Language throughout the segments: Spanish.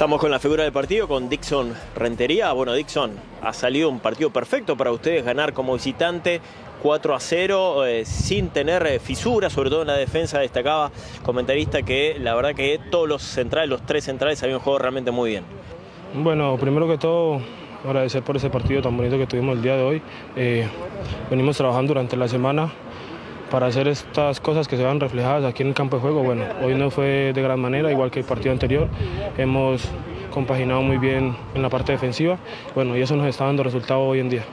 Estamos con la figura del partido, con Dixon Rentería. Bueno, Dixon, ha salido un partido perfecto para ustedes, ganar como visitante 4-0, sin tener fisuras, sobre todo en la defensa. Destacaba el comentarista que la verdad que todos los centrales, los tres centrales, habían jugado realmente muy bien. Bueno, primero que todo, agradecer por ese partido tan bonito que tuvimos el día de hoy. Venimos trabajando durante la semana para hacer estas cosas que se van reflejadas aquí en el campo de juego. Bueno, hoy no fue de gran manera, igual que el partido anterior. Hemos compaginado muy bien en la parte defensiva, bueno, y eso nos está dando resultado hoy en día.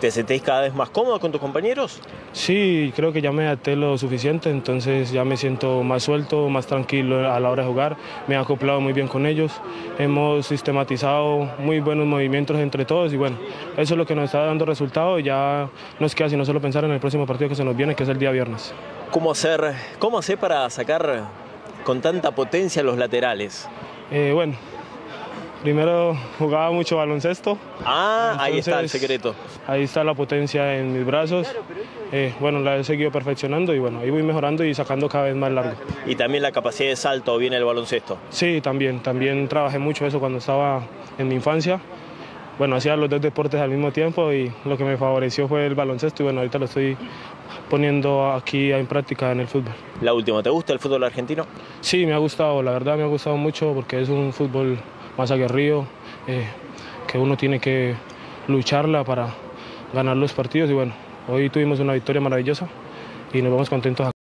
¿Te sentís cada vez más cómodo con tus compañeros? Sí, creo que ya me adapté lo suficiente, entonces ya me siento más suelto, más tranquilo a la hora de jugar. Me he acoplado muy bien con ellos, hemos sistematizado muy buenos movimientos entre todos y bueno, eso es lo que nos está dando resultado. Ya nos queda sino solo pensar en el próximo partido que se nos viene, que es el día viernes. ¿Cómo hacer para sacar con tanta potencia los laterales? Bueno, primero jugaba mucho baloncesto. Ah, entonces, ahí está el secreto. Ahí está la potencia en mis brazos. Bueno, la he seguido perfeccionando y bueno, ahí voy mejorando y sacando cada vez más largo. ¿Y también la capacidad de salto viene del baloncesto? Sí, también trabajé mucho eso cuando estaba en mi infancia. Bueno, hacía los dos deportes al mismo tiempo y lo que me favoreció fue el baloncesto y bueno, ahorita lo estoy poniendo aquí en práctica en el fútbol. La última, ¿te gusta el fútbol argentino? Sí, me ha gustado, la verdad me ha gustado mucho porque es un fútbol más aguerrido, que uno tiene que lucharla para ganar los partidos y bueno, hoy tuvimos una victoria maravillosa y nos vamos contentos acá.